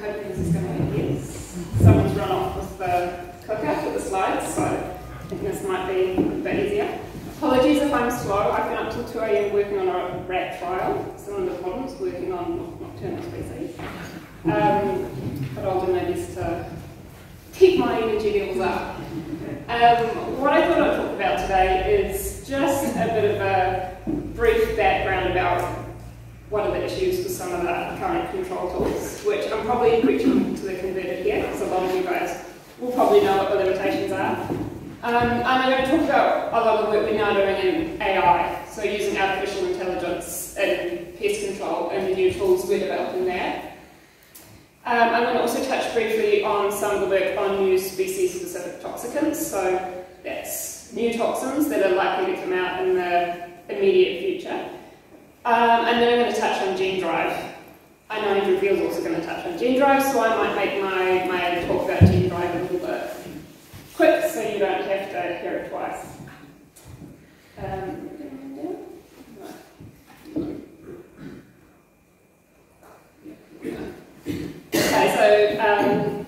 cooker because he's going to use. Someone's run off with the cooker for the slides, so I think this might be a bit easier. Apologies if I'm slow. I've been up till 2 AM working on a rat trial. Someone in the bottom's working on nocturnal species. But I'll do my best to keep my energy levels up. What I thought I'd talk about today is just a bit of a brief background about one of the issues with some of the current control tools, which I'm probably preaching to the converted here, because a lot of you guys will probably know what the limitations are. And I'm going to talk about a lot of the work we're now doing in AI, so using artificial intelligence in pest control and the new tools we're developing there. I'm going to also touch briefly on some of the work on new species-specific toxicants, so that's new toxins that are likely to come out in the immediate future. And then I'm going to touch on gene drive. I know Andrew Field is also going to touch on gene drive, so I might make my talk about gene drive a little bit quick so you don't have to hear it twice. Okay, so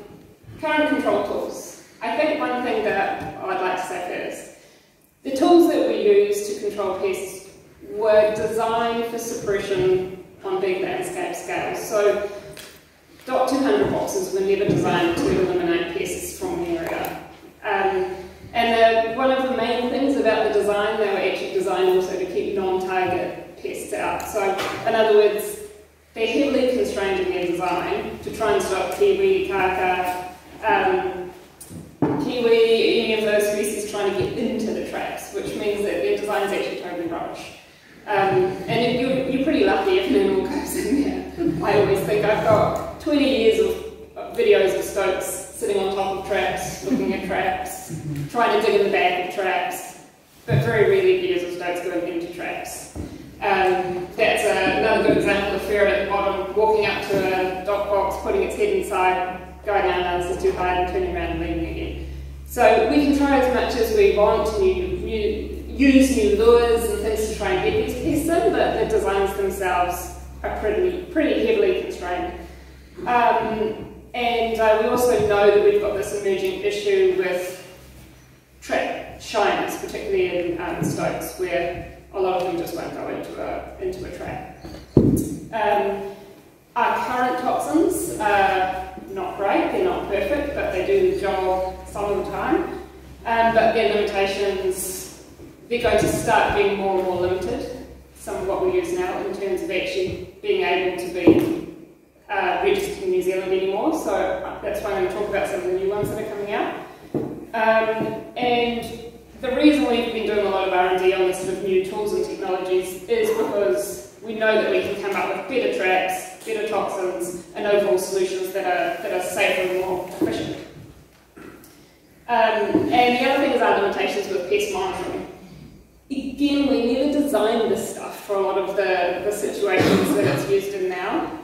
current control tools. I think one thing that I'd like to say first, the tools that we use to control pests were designed for suppression on big landscape scales. So DOC 200 boxes were never designed to eliminate pests from the area. And one of the main things about the design, they were actually designed also to keep non-target pests out. So in other words, they're heavily constrained in their design to try and stop kiwi, kaka, kiwi, any of those species trying to get into the traps, which means that their design is actually totally rubbish. And you're pretty lucky if an animal goes in there. I always think I've got 20 years of videos of stoats sitting on top of traps, looking at traps, trying to dig in the back of traps, but very rarely videos of stoats going into traps. That's another good example of ferret at the bottom, walking up to a dock box, putting its head inside, going out, this is too hard, and turning around and leaving again. So we can try as much as we want to use new lures and things to try and get these pests in, but the designs themselves are pretty heavily constrained. We also know that we've got this emerging issue with trap shyness, particularly in stoats, where a lot of them just won't go into a trap. Our current toxins are not great, they're not perfect, but they do the job some of the time. But their limitations, they're going to start being more and more limited, some of what we use now, in terms of actually being able to be registered in New Zealand anymore. So that's why I'm going to talk about some of the new ones that are coming out. The reason we've been doing a lot of R&D on this sort of new tools and technologies is because we know that we can come up with better traps, better toxins, and overall solutions that are safer and more efficient. And the other thing is our limitations with pest monitoring. Again, we never designed this stuff for a lot of the situations that it's used in now.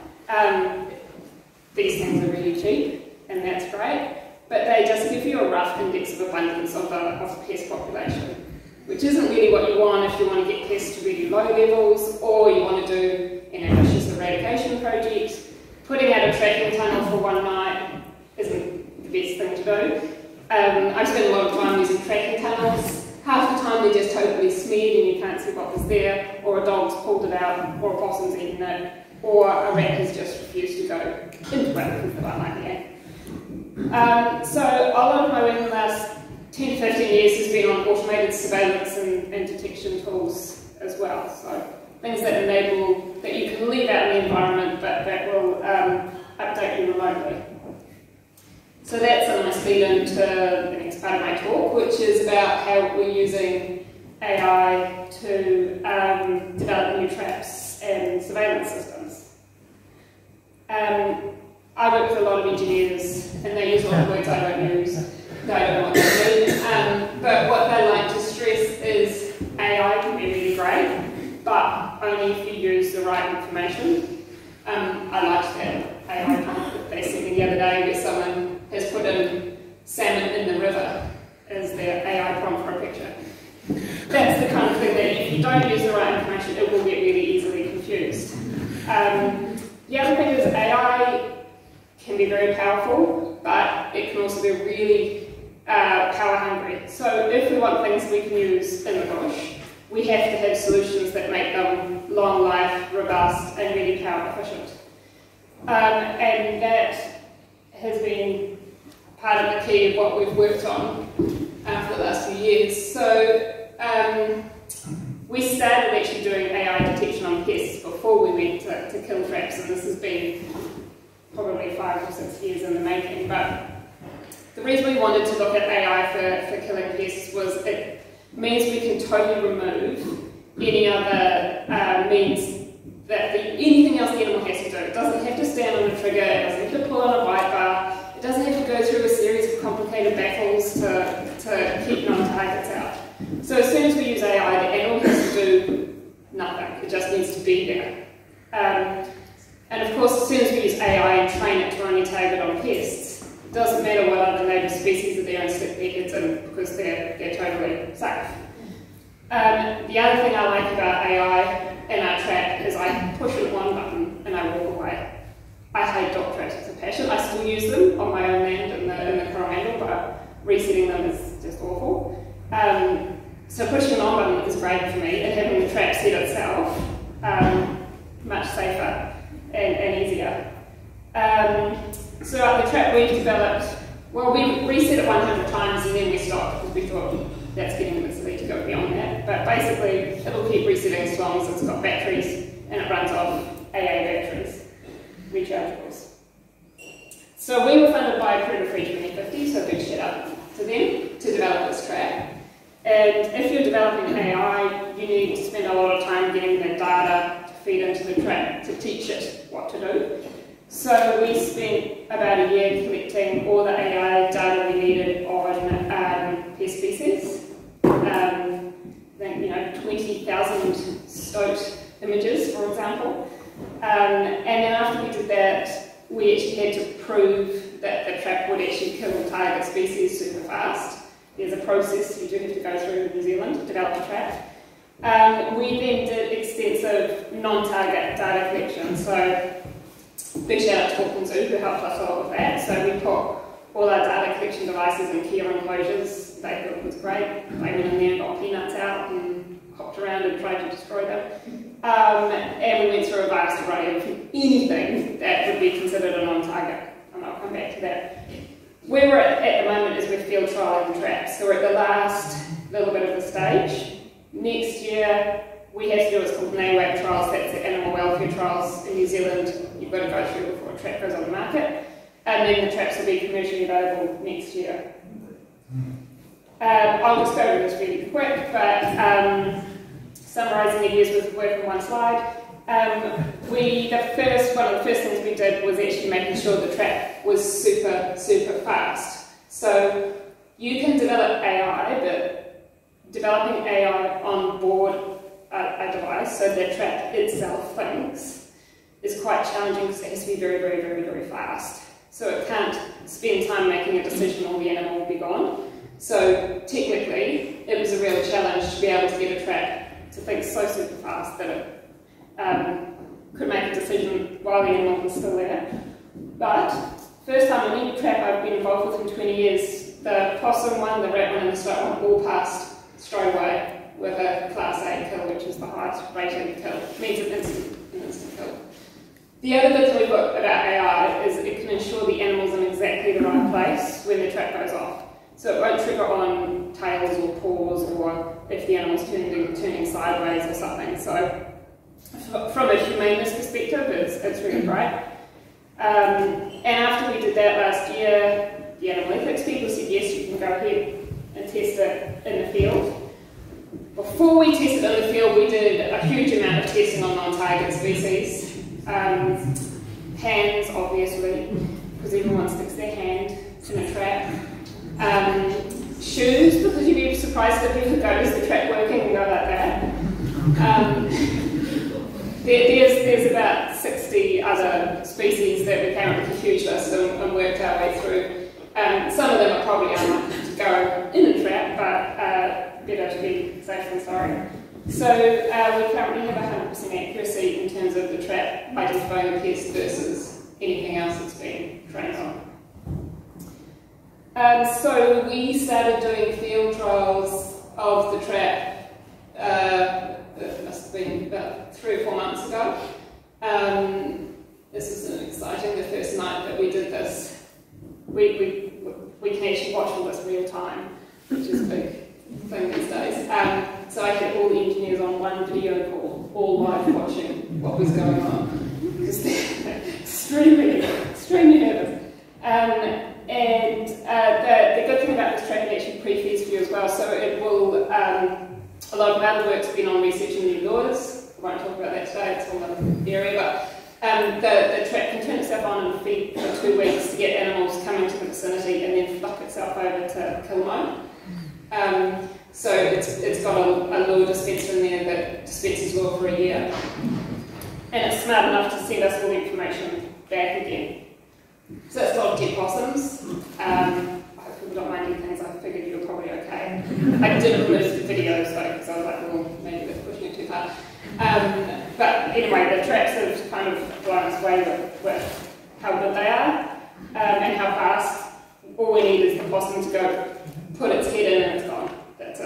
These things are really cheap, and that's great. But they just give you a rough index of abundance of the pest population, which isn't really what you want if you want to get pests to really low levels, or you want to do an ambitious eradication project. Putting out a tracking tunnel for one night isn't the best thing to do. I've spent a lot of time using tracking tunnels. Half the time they're just totally smeared and you can't see what was there, or a dog's pulled it out, or a possum's eaten it, or a rat has just refused to go into it, if I like that. So a lot of my work in the last 10 to 15 years has been on automated surveillance and detection tools as well. So things that enable, that you can leave out in the environment, but that will update you remotely. So that's a nice lead into the next part of my talk, which is about how we're using AI to develop new traps and surveillance systems. I work with a lot of engineers, and they use a lot of words I don't use, so I don't know what they do. But what they like to stress is AI can be really great, but only if you use the right information. I liked that AI talk they sent me the other day where someone has put in salmon in the river as their AI prompt for a picture. That's the kind of thing that if you don't use the right information, it will get really easily confused. The other thing is AI can be very powerful, but it can also be really power hungry. So if we want things we can use in the bush, we have to have solutions that make them long life, robust and really power efficient. And that has been part of the key of what we've worked on for the last few years. So we started actually doing AI detection on pests before we went to kill traps, and this has been probably 5 or 6 years in the making. But the reason we wanted to look at AI for killing pests was it means we can totally remove any other means that anything else the animal has to do. It doesn't have to stand on a trigger, it doesn't have to pull on a bite bar, it doesn't have to go through a series of complicated battles to keep non-targets out. So as soon as we use AI, the animal has to do nothing, it just needs to be there. And of course, as soon as we use AI and train it to only target on pests, it doesn't matter what other native species are there and stick their heads in, because they're totally safe. The other thing I like about AI in our trap is I push it one button and I walk away. I hate dog traps as a passion. I still use them on my own land in the Coromandel, but resetting them is just awful. So pushing an on button is great for me, and having the trap set itself much safer and easier. So the trap we developed, well, we reset it 100 times and then we stopped because we thought that's getting busy to go beyond that. But basically, it'll keep resetting as long as it's got batteries, and it runs off AA batteries, rechargeables. So we were funded by Predator Free 2050, so big shout out to them to develop this trap. And if you're developing AI, you need to spend a lot of time getting the data to feed into the trap to teach it what to do. So we spent about a year collecting all the AI data we needed on pest species. I think, 20,000 stoat images, for example. And then after we did that, we actually had to prove that the trap would actually kill target species super fast. There's a process you do have to go through in New Zealand to develop the trap. We then did extensive non-target data collection. So big shout out to Wellington Zoo who helped us a lot with that. So we put all our data collection devices in care enclosures. They thought it was great. They went in there and got peanuts out and hopped around and tried to destroy them. And we went through a vast array of anything that would be considered a non-target, and I'll come back to that. Where we're at the moment is we're field trialling traps, so we're at the last little bit of the stage. Next year we have to do what's called NAWAC trials, that's the animal welfare trials in New Zealand. You've got to go through before a trap goes on the market, and then the traps will be commercially available next year. I'll just go through this really quick, but summarising the years with work on one slide, one of the first things we did was actually making sure the trap was super, super fast. So you can develop AI, but developing AI on board a device so the trap itself thinks is quite challenging because it has to be very, very, very, very fast. So it can't spend time making a decision or the animal will be gone. So technically, it was a real challenge to be able to get a trap to think so super fast that it could make a decision while the animal was still there. But first time in any trap I've been involved with in 20 years, the possum one, the rat one and the stoat one all passed straight away with a class A kill, which is the highest rated kill. It means an instant kill. The other good thing we've got about AI is it can ensure the animal's in exactly the right place when the trap goes off. So it won't trigger on tails or paws or if the animal's turning sideways or something. So from a humanist perspective, it's really great. And after we did that last year, the animal ethics people said, yes, you can go ahead and test it in the field. Before we tested it in the field, we did a huge amount of testing on non-target species. Hands, obviously, because everyone sticks their hand in a trap. Shoes, because you'd be surprised if people go, is the trap working, and go like that. There's about 60 other species that we came up with a huge list and worked our way through. Some of them are probably unlikely to go in a trap, but better to be safe than sorry. So we currently have 100% accuracy in terms of the trap identifying a pest versus anything else that's been trained on. So we started doing field trials of the trap, that must have been about 3 or 4 months ago. This is exciting, the first night that we did this. We can actually watch all this real time, which is a big thing these days. So I had all the engineers on one video call, all live watching what was going on, because they're extremely nervous. And the good thing about this track is actually pre-feeds for you as well, so it will, a lot of other work's been on researching new laws. I won't talk about that today, it's a whole other area, but the track can turn itself on and feed for 2 weeks to get animals coming to the vicinity and then flip itself over to kill mode. So it's got a law dispenser in there that dispenses law for a year. And it's smart enough to send us all the information back again. So that's a lot of dead possums. I hope people don't mind things, I figured you were probably okay. I did remove the videos though, because I was like, well, maybe they're pushing it too hard. But anyway, the traps have kind of blown us away with how good they are and how fast. All we need is the possum to go put its head in and it's gone. That's it.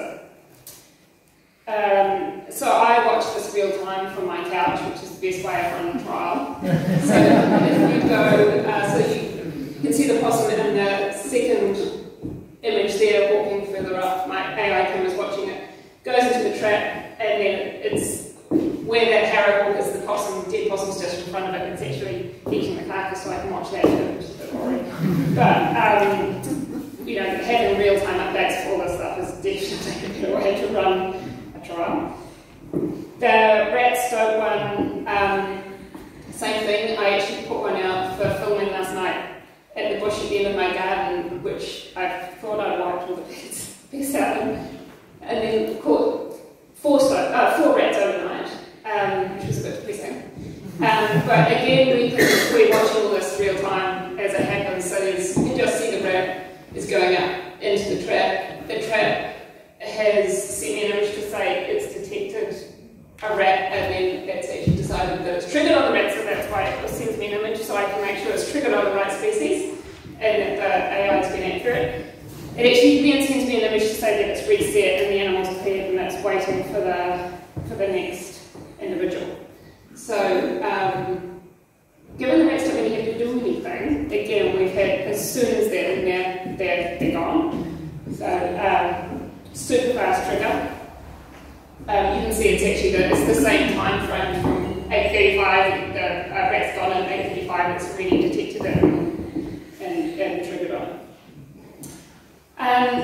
So I watched this real time from my couch, which is the best way I've run a trial. So if you go, you can see the possum in the second image there, walking further up. My AI camera's watching it. Goes into the trap, and then it's where that harrow is. The possum, dead possum's just in front of it. It's actually eating the carcass, so I can watch that too, which is a bit boring. But you know, having real time updates for all this stuff is definitely a better way to run. Trial. The rat stoke one, same thing. I actually put one out for filming last night at the bush at the end of my garden, which I thought I'd wiped all the pests out of, and then caught four rats overnight, which was a bit depressing. But again, we're watching all this real time as it happens, so you can just see the rat is going up into the trap. The trap has sent me an image to say it's detected a rat, and then that's actually decided that it's triggered on the rat, so that's why it sends me an image, so I can make sure it's triggered on the right species and that the AI has been accurate. It actually then sends me an image to say that it's reset and the animal's cleared and that's waiting for the next individual. So given the rats don't really have to do anything, again, we've had, as soon as they're in there, they're gone. So super fast trigger. You can see it's actually it's the same time frame from 8:35. The rat's gone in 8:35. It's already detected it and triggered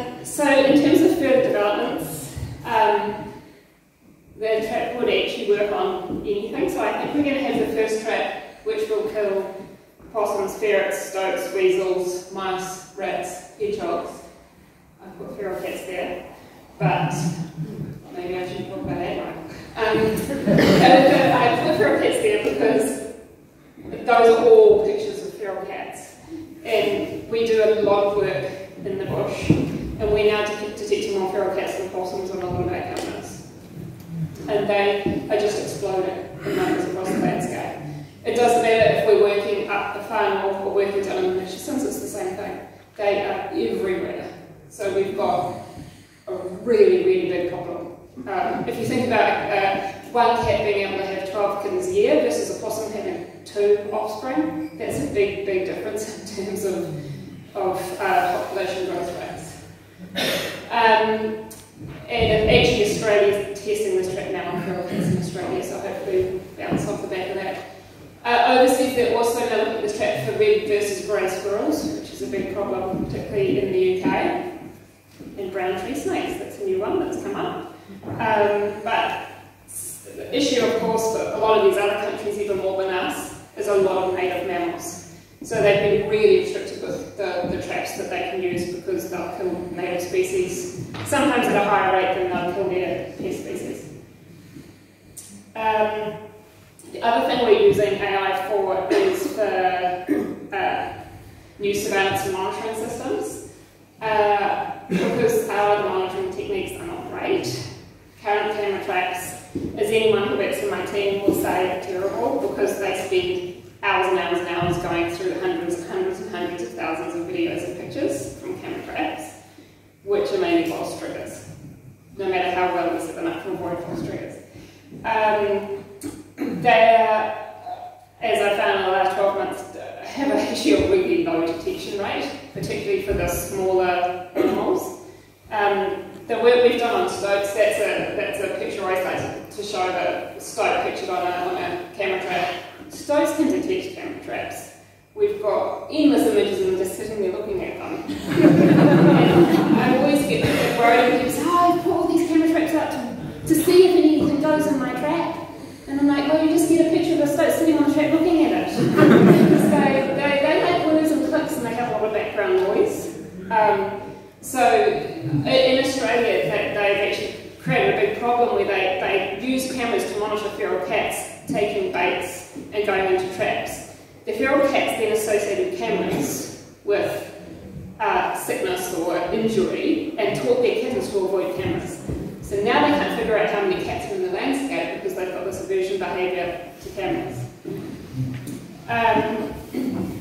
on. So in terms of further developments, the trap would actually work on anything. So I think we're going to have the first trap, which will kill possums, ferrets, stoats, weasels, mice, rats, hedgehogs. I've got feral cats there. But maybe I shouldn't talk about that now. I put feral cats there because those are all pictures of feral cats. And we do a lot of work in the bush. And we're now detecting more feral cats than possums on a lot of our cameras. And they are just exploding in numbers across the landscape. It doesn't matter if we're working up the far north or working down in the Murchison, it's the same thing. They are everywhere. So we've got a really, really big problem. If you think about one cat being able to have 12 kittens a year versus a possum having 2 offspring, that's a big, big difference in terms of population growth rates. And actually Australia's testing this track now on feral cats in Australia, so hopefully we bounce off the back of that. Overseas they're also now looking at this track for red versus grey squirrels, which is a big problem, particularly in the UK. And brown tree snakes, that's a new one that's come up. But the issue, of course, for a lot of these other countries, even more than us, is a lot of native mammals. So they've been really restricted with the traps that they can use because they'll kill native species, sometimes at a higher rate than they'll kill their pest species. The other thing we're using AI for is for new surveillance and monitoring systems. Because our monitoring techniques are not great. Current camera traps, as anyone who works in my team will say, terrible, because they spend hours and hours and hours going through hundreds and hundreds and hundreds of thousands of videos and pictures from camera traps, which are mainly false triggers, no matter how well we set them up to avoid false triggers. As I found in the last 12 months, have actually a really low detection rate, particularly for the smaller animals. The work we've done on stoats, that's a picture I like to show, the stoat pictured on a camera trap. Stoats can detect camera traps. We've got endless images of them just sitting there looking at them. And I always get worried and people say, oh, I put all these camera traps up to see if anything goes in my trap. And I'm like, well, you just get a picture of a stoat sitting on the trap looking at it. So they make words and clicks and they have a lot of background noise. So in Australia, they've actually created a big problem where they use cameras to monitor feral cats taking baits and going into traps. The feral cats then associated cameras with sickness or injury and taught their kittens to avoid cameras. So now they can't figure out how many cats are in the landscape because they've got this aversion behaviour to cameras.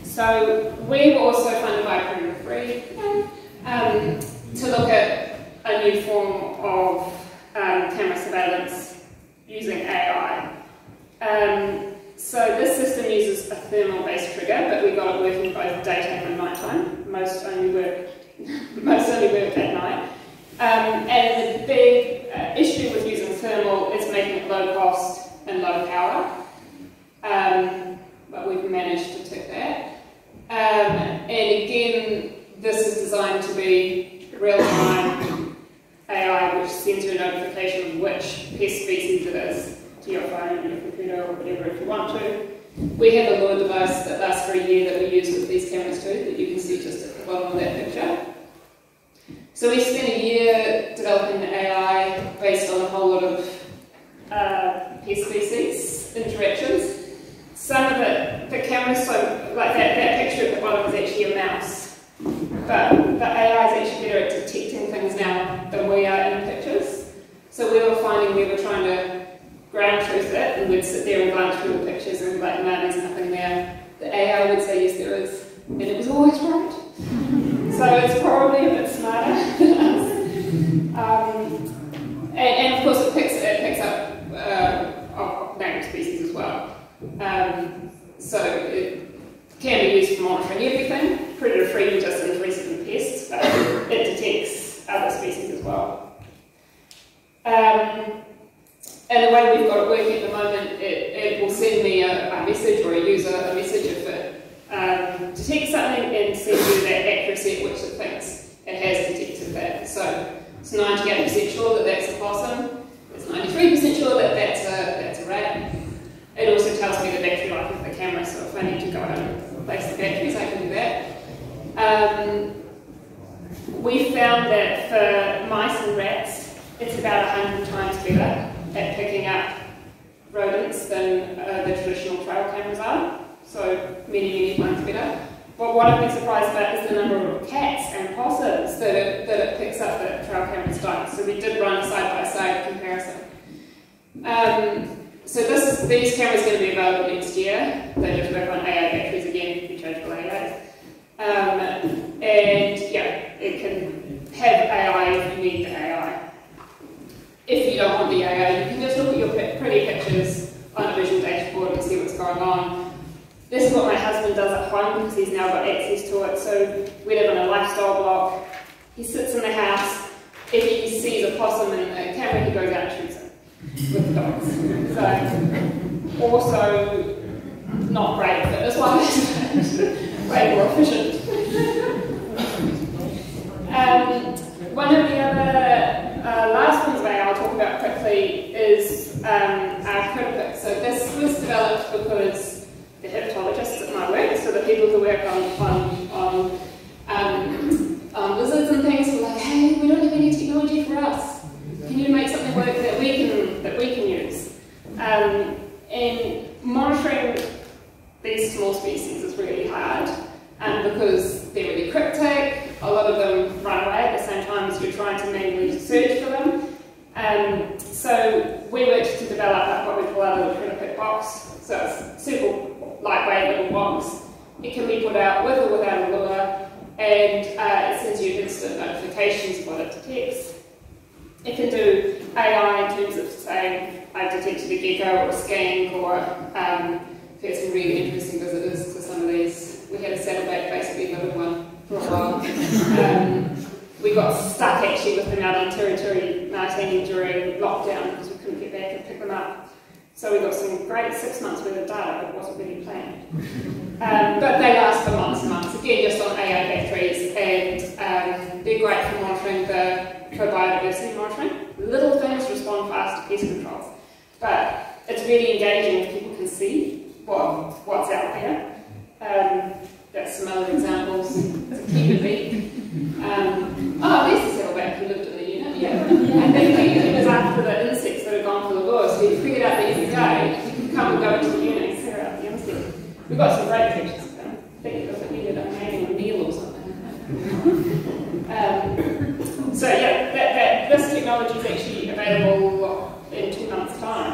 So we were also funded by Predator Free to look at a new form of camera surveillance using AI. So this system uses a thermal-based trigger, but we got it working both daytime and nighttime. Most only work at night. And the big issue with using thermal is making it low cost and low power, but we've managed to tick that. And again, this is designed to be real-time AI, which sends you a notification of which pest species it is to your phone or your computer or whatever if you want to. We have a little device that lasts for a year that we use with these cameras too, that you can see just at the bottom of that picture. So we spent a year developing the AI based on a whole lot of pest species interactions. Some of it, the camera's so, like that picture at the bottom is actually a mouse. But the AI is actually better at detecting things now than we are in pictures. So we were finding we were trying to ground truth it, and we'd sit there and glance through the pictures and be like, no, there's nothing there. The AI would say, yes, there is. And it was always right. So it's probably a bit smarter than us. And of course it picks up native species as well. So it can be used for monitoring everything. Predator Free, you're just interested in pests, but it detects other species as well. And the way we've got it working at the moment, it will send me a message or a user a message if it detect something and send you that accuracy at which it thinks it has detected that. So it's 98% sure that that's a possum, it's 93% sure that that's a rat. It also tells me the battery life of the camera, so if I need to go out and replace the batteries, I can do that. We found that for mice and rats, it's about 100 times better at picking up rodents than the traditional trail cameras are. So many times better. But what I've been surprised about is the number of cats and possums that it picks up that trail cameras don't. So we did run a side-by-side comparison. So these cameras are going to be available next year. They just work on AI batteries again, rechargeable AIs. And yeah, it can have AI if you need the AI. If you don't want the AI, you can just look at your pretty pictures on a visual dashboard and see what's going on. This is what my husband does at home because he's now got access to it. So we live in a lifestyle block. He sits in the house. If he sees a possum in the camera, he goes out and shoots it with the dogs. So also not great fitness-wise, but way more efficient. One of the other last ones that I'll talk about quickly is our critter. So this was developed because the herpetologists at my work, so the people who work on lizards and things were like, hey, we don't have any technology for us. Can you make something work that we can use? And monitoring these small species is really hard because they're really cryptic. A lot of them run away at the same time as you're trying to manually search for them. So we worked to develop what we call our little critter box. So it's super lightweight It can be put out with or without a lure, and it sends you instant notifications of what it detects. It can do AI in terms of saying, I've detected a gecko or a skink, or there's some really interesting visitors to some of these. We had a saddleback basically living one for a while. We got stuck actually with them out in Territory 19 during lockdown because we couldn't get back and pick them up. So we got some great 6 months worth of data that wasn't really planned. But they last for months and months, again just on AI batteries, and they're great for monitoring the biodiversity monitoring. Little things respond fast to pest controls, but it's really engaging if people can see what's out there. That's some other examples to keep it deep. Oh, there's the saddleback who lived in the unit, yeah. And then he was after the insects that had gone for the lure, so he figured out the other day, you could come and go into the unit and clear out the insects. We got some great pictures of them. I think it was like we ended up having a meal or something. So yeah, this technology is actually available in 2 months' time.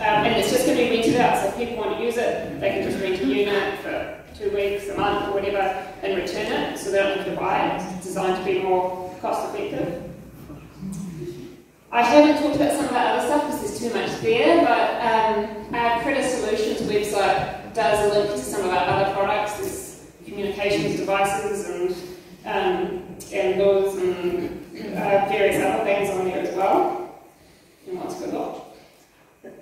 And it's just going to be rented out, so if people want to use it, they can just rent a unit for 2 weeks, a month, or whatever, and return it, so they don't have to buy it. It's designed to be more cost-effective. I haven't talked about some of that other stuff because there's too much there, but our Critter Solutions website does link to some of our other products. There's communications devices and laws and various other things on there as well. And what's good lot.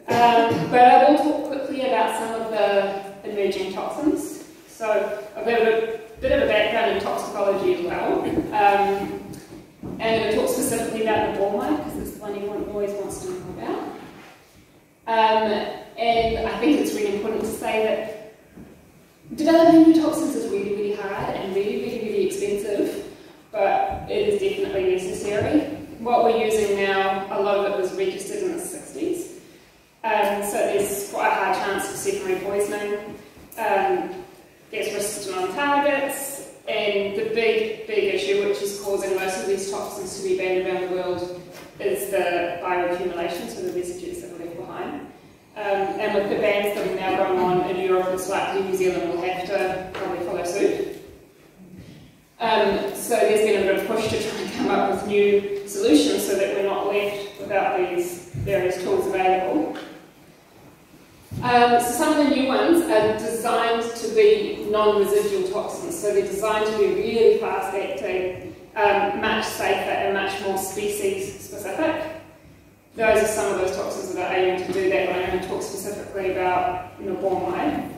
But I will talk quickly about some of the emerging toxins. So I've got a bit of a background in toxicology as well. And I'm going to talk specifically about norbormide because it's the one everyone always wants to know about. And I think it's really important to say that developing new toxins is really, really hard and really, really, really expensive, but it is definitely necessary. What we're using now, a lot of it was registered in the 60s. So there's quite a high chance of secondary poisoning. There's risks to non-targets, and the big issue which is causing most of these toxins to be banned around the world is the bioaccumulation, so the residues that are left behind. And with the bans that are now going on in Europe, it's likely New Zealand will have to probably follow suit. So there's been a bit of push to try and come up with new solutions so that we're not left without these various tools available. So some of the new ones are designed to be non-residual toxins, so they're designed to be really fast-acting, much safer and much more species-specific. Those are some of those toxins that are aiming to do that, but I'm going to talk specifically about norbormide,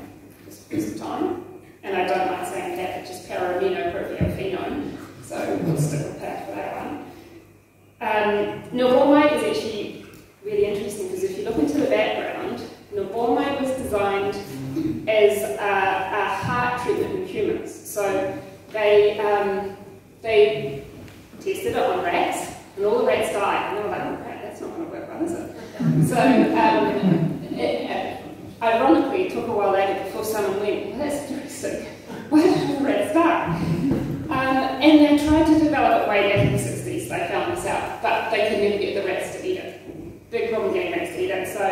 just because of time. And I don't like saying that, it's just aminopropiophenone, so we'll stick with that for that one. Norbormide is actually really interesting because if you look into the background, norbormide was designed as a heart treatment in humans. So they tested it on rats, and all the rats died. And they were like, oh, crap, that's not going to work well, is it? So ironically, it took a while later before someone went, well, that's interesting. Why did all the rats die? And they tried to develop it way back in the 60s. They found this out, but they could never get the rats to eat it. Big problem getting rats to eat it. So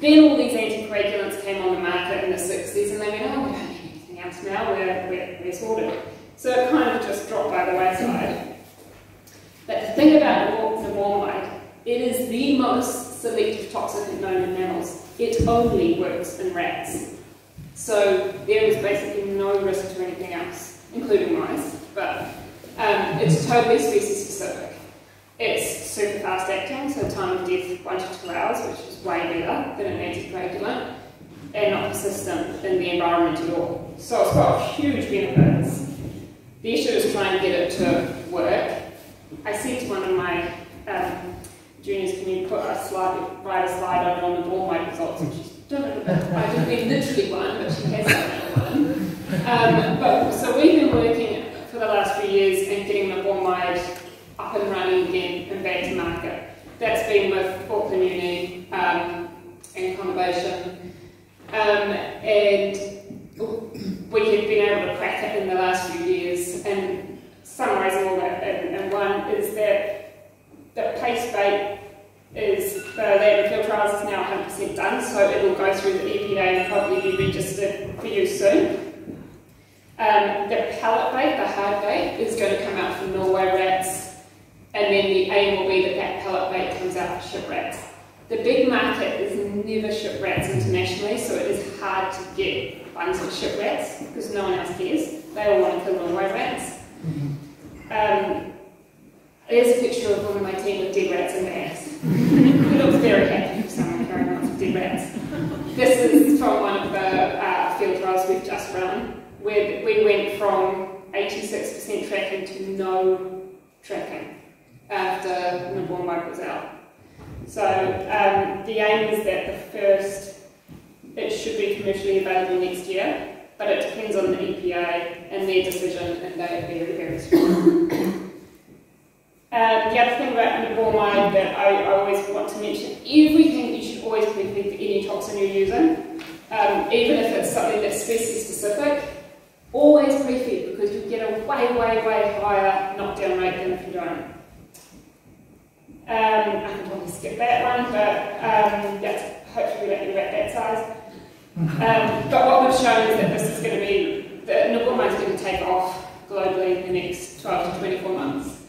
then all these anticoagulants came on the market in the 60s, and they went, oh, we don't need anything else now, we're sorted. So it kind of just dropped by the wayside. But the thing about norbormide, it is the most selective toxin known in mammals. It only works in rats. So there is basically no risk to anything else, including mice, but it's totally species specific. It's super fast acting, so time of death 1 to 2 hours, which is way better than an anticoagulant, and not persistent in the environment at all. So it's got huge benefits. The issue is trying to get it to work. I said to one of my juniors, can you put write a slide on the norbormide results? And she's done it. I didn't need literally one, but she has done one. But so we've been working for the last few years and getting norbormide up and running again and back to market. That's been with Auckland Uni and Connovation, and we have been able to crack it in the last few years. And summarising all that, and one is that the paste bait is the landfill trials is now 100% done, so it will go through the EPA and probably be registered for use soon. The pellet bait, the hard bait, is going to come out from Norway rats, and then the aim will be that that pellet bait comes out for ship rats. The big market is never ship rats internationally, so it is hard to get funds for ship rats because no one else cares. They all want to kill Norway rats. There's a picture of one of my team with dead rats in their ass. It looks very happy for someone carrying on with dead rats. This is from one of the field trials we've just run, where we went from 86% tracking to no tracking after norbormide was out. So the aim is that the first, it should be commercially available next year, but it depends on the EPA and their decision, and they are very, very strong. The other thing about norbormide that I always want to mention, everything you should always prevent any toxin you're using, even if it's something that's species specific. Always pre-fed, because you get a way higher knockdown rate than if you don't. I can probably skip that one, but that's, hopefully we don't get about that size. But what we've shown is that this is going to be, the norbormide is going to take off globally in the next 12 to 24 months.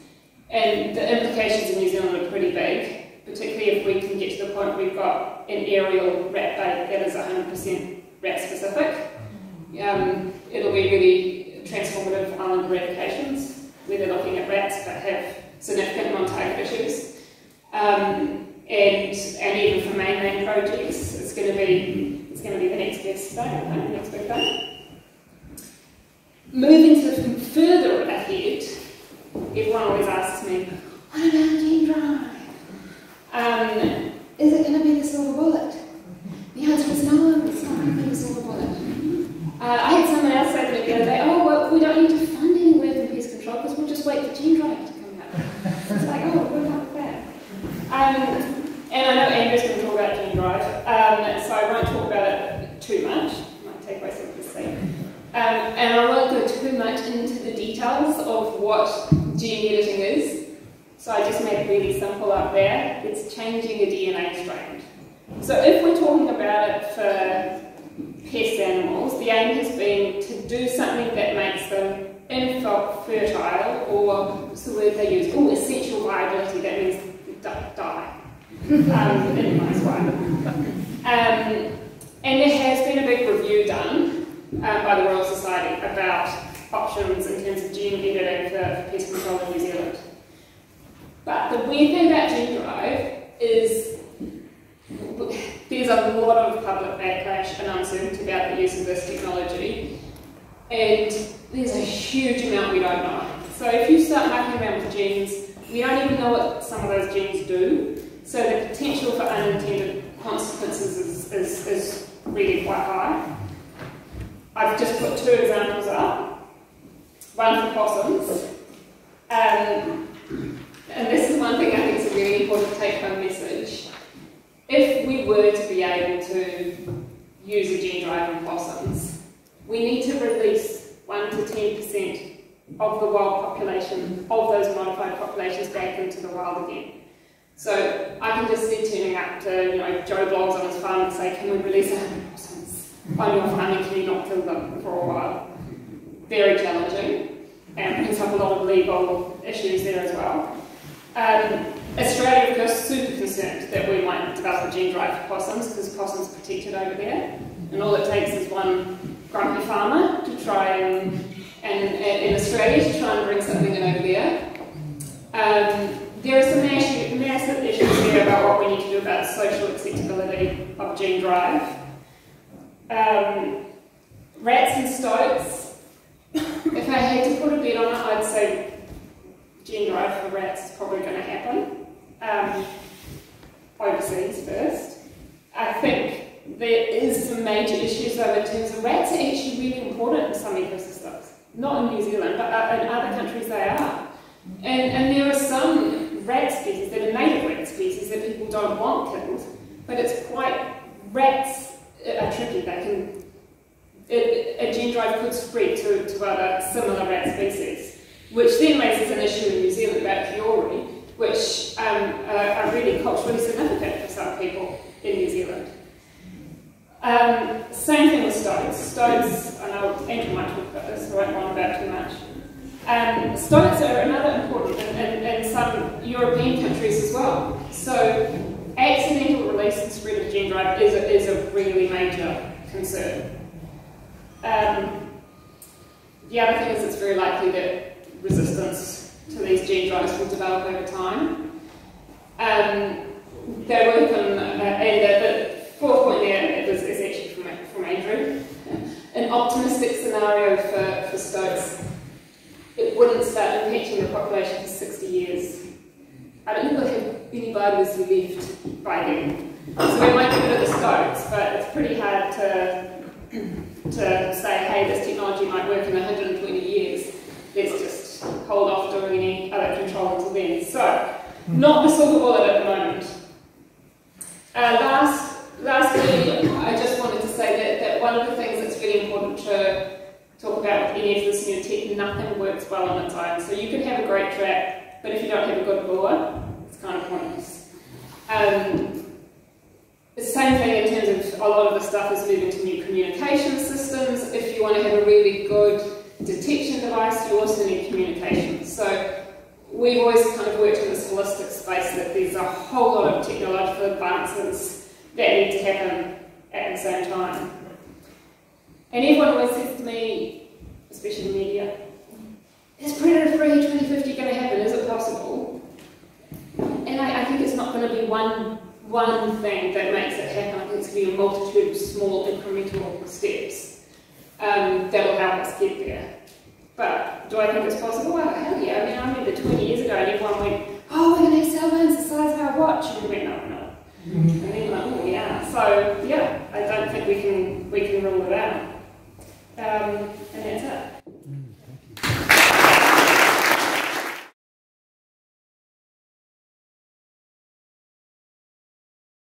And the implications in New Zealand are pretty big, particularly if we can get to the point where we've got an aerial rat bait that is 100% rat specific. It'll be really transformative on eradications, where they're looking at rats that have significant non-target issues. And even for mainland projects, it's going to be the next best thing, the next big thing. Moving to further ahead, everyone always asks me, "What about gene drive? Is it going to be the silver bullet?" The answer is no. It's not going to be the silver bullet. I had someone else say to me the other day, "Oh, well, we don't need to fund any work in pest control because we'll just wait for gene drive to come out." It's like, oh, what about that? And I know Andrew's going to talk about gene drive, so I won't talk about it too much. I might take away some of this thing. And I won't go too much into the details of what gene editing is, so I just made it really simple up there. It's changing a DNA strand. So if we're talking about it for pest animals, the aim has been to do something that makes them infertile, or what's the word they use? Oh, essential viability, that means die. In a nice way. And there has been a big review done by the Royal Society about options in terms of gene editing for pest control in New Zealand. But the weird thing about gene drive is there's a lot of public backlash and uncertainty about the use of this technology, and there's a huge amount we don't know. So if you start mucking around with genes, we don't even know what some of those genes do, so the potential for unintended consequences is really quite high. I've just put two examples up, one for possums, and this is one thing I think is a really important take-home message. If we were to be able to use a gene drive in possums, we need to release 1 to 10% of the wild population, of those modified populations, back into the wild again. So I can just see turning up to, you know, Joe Blogs on his farm and say, "Can we release 100 possums on your farm and can you not kill them for a while?" Very challenging, and brings up a lot of legal issues there as well. Australia, of course, super concerned that we might develop a gene drive for possums because possums are protected over there, and all it takes is one grumpy farmer to try and in Australia to try and bring something in over there. There are some massive issues there about what we need to do about social acceptability of gene drive. Rats and stoats. If I had to put a bet on it, I'd say gene drive for rats is probably going to happen. Overseas first. I think there is some major issues though in terms of rats are actually really important in some ecosystems. Not in New Zealand, but in other countries they are. And there are some rat species that are native rat species that people don't want killed, but it's quite, rats are tricky. They can, a gene drive could spread to other similar rat species, which then raises an issue in New Zealand about Kiori, which which are really culturally significant for some people in New Zealand. Same thing with stoats. Stoats, I know Andrew might talk about this, so I won't want about too much. Stoats are another important in some European countries as well. So accidental release and spread of gen drive is a really major concern. The other thing is it's very likely that resistance to these gen drives will develop over time. They work on, and the fourth point there is actually from Andrew. An optimistic scenario for stoats, it wouldn't start impacting the population for 60 years. I don't think we'll have any biodiversity left by then. So we might get rid of the stoats, but it's pretty hard to say, hey, this technology might work in 120 years. Let's just hold off doing any other control until then. So, not the silver bullet at the moment. Lastly, I just wanted to say that one of the things that's really important to talk about with any of this new tech, nothing works well on its own. So you can have a great trap, but if you don't have a good lure, it's kind of pointless. It's the same thing in terms of a lot of the stuff is moving to new communication systems. If you want to have a really good detection device, you also need communication. So we've always kind of worked in this holistic space that there's a whole lot of technological advances that need to happen at the same time. And everyone always says to me, especially the media, is Predator Free 2050 going to happen? Is it possible? And I think it's not going to be one thing that makes it happen. I think it's going to be a multitude of small incremental steps that will help us get there. But do I think it's possible? Well, hell yeah. I mean, I remember 20 years ago and everyone went, oh, we're going to have cell phones the size of our watch. And we went, no, no. And then like, oh, yeah. So, yeah, I don't think we can rule it out.